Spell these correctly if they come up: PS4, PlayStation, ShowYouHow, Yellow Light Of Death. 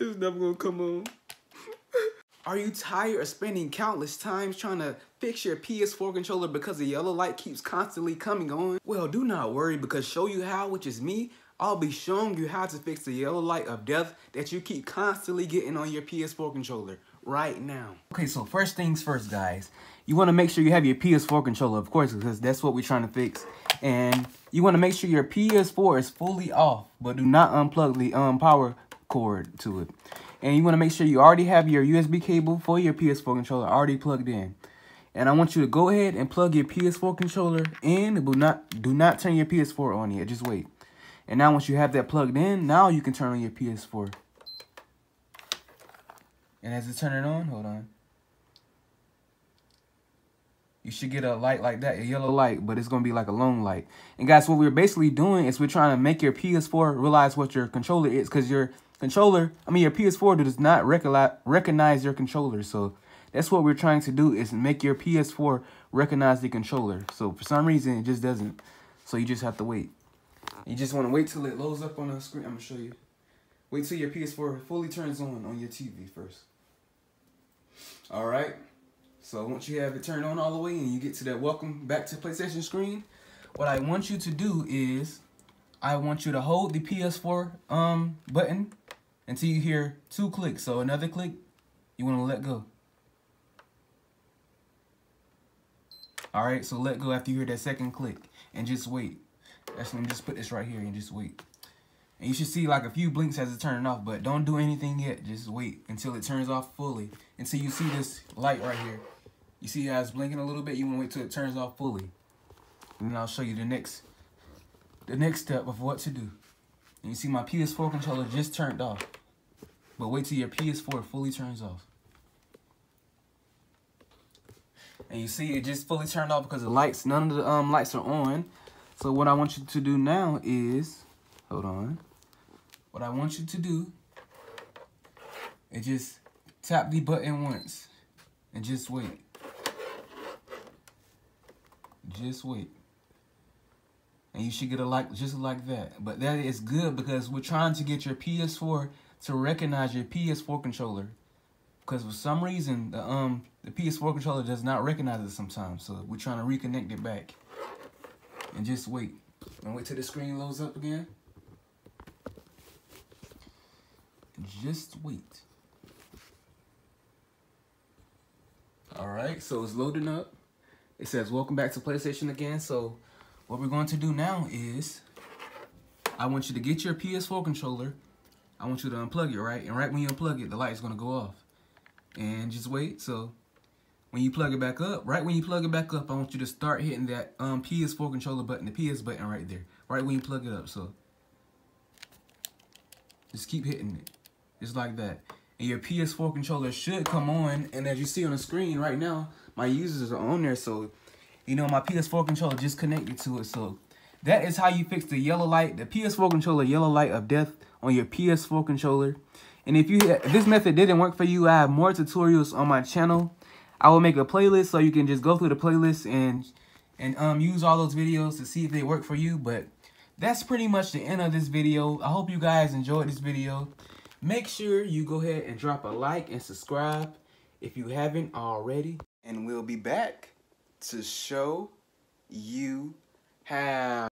It's never gonna come on. Are you tired of spending countless times trying to fix your PS4 controller because the yellow light keeps constantly coming on? Well, do not worry, because Show You How, which is me, I'll be showing you how to fix the yellow light of death that you keep constantly getting on your PS4 controller right now. Okay, so first things first, guys. You want to make sure you have your PS4 controller, of course, because that's what we're trying to fix. And you want to make sure your PS4 is fully off, but do not unplug the power cord to it. And you want to make sure you already have your USB cable for your PS4 controller already plugged in. And I want you to go ahead and plug your PS4 controller in, but do not turn your PS4 on yet. Just wait. And now once you have that plugged in, now you can turn on your PS4. And as you turn it on, hold on. You should get a light like that, a yellow light, but it's going to be like a long light. And guys, what we're basically doing is we're trying to make your PS4 realize what your controller is, because your PS4 does not recognize your controller. So that's what we're trying to do, is make your PS4 recognize the controller. So for some reason, it just doesn't. So you just have to wait. You just want to wait till it loads up on the screen. I'm going to show you. Wait till your PS4 fully turns on your TV first. All right. So once you have it turned on all the way and you get to that welcome back to PlayStation screen, what I want you to do is I want you to hold the PS4 button until you hear 2 clicks. So another click, you want to let go. All right, so let go after you hear that second click and just wait. Actually, let me just put this right here and just wait. And you should see like a few blinks as it's turning off, but don't do anything yet. Just wait until it turns off fully, until you see this light right here. You see how it's blinking a little bit? You want to wait till it turns off fully. And then I'll show you the next step of what to do. And you see my PS4 controller just turned off. But wait till your PS4 fully turns off. And you see it just fully turned off because the lights, none of the lights are on. So what I want you to do now is, hold on. What I want you to do is just tap the button once and just wait. Just wait. And you should get a light just like that. But that is good because we're trying to get your PS4 to recognize your PS4 controller. Because for some reason, the PS4 controller does not recognize it sometimes. So we're trying to reconnect it back. And just wait. And wait till the screen loads up again. Just wait. All right, so it's loading up. It says, welcome back to PlayStation again. So what we're going to do now is I want you to get your PS4 controller. I want you to unplug it, right? And right when you unplug it, the light is going to go off. And just wait. So when you plug it back up, right when you plug it back up, I want you to start hitting that PS4 controller button, the PS button right there, right when you plug it up. So just keep hitting it. Just like that. And your PS4 controller should come on. And as you see on the screen right now, my users are on there. So, you know, my PS4 controller just connected to it. So that is how you fix the yellow light, the PS4 controller yellow light of death on your PS4 controller. And if this method didn't work for you, I have more tutorials on my channel. I will make a playlist so you can just go through the playlist and use all those videos to see if they work for you. But that's pretty much the end of this video. I hope you guys enjoyed this video. Make sure you go ahead and drop a like and subscribe if you haven't already. And we'll be back to show you how.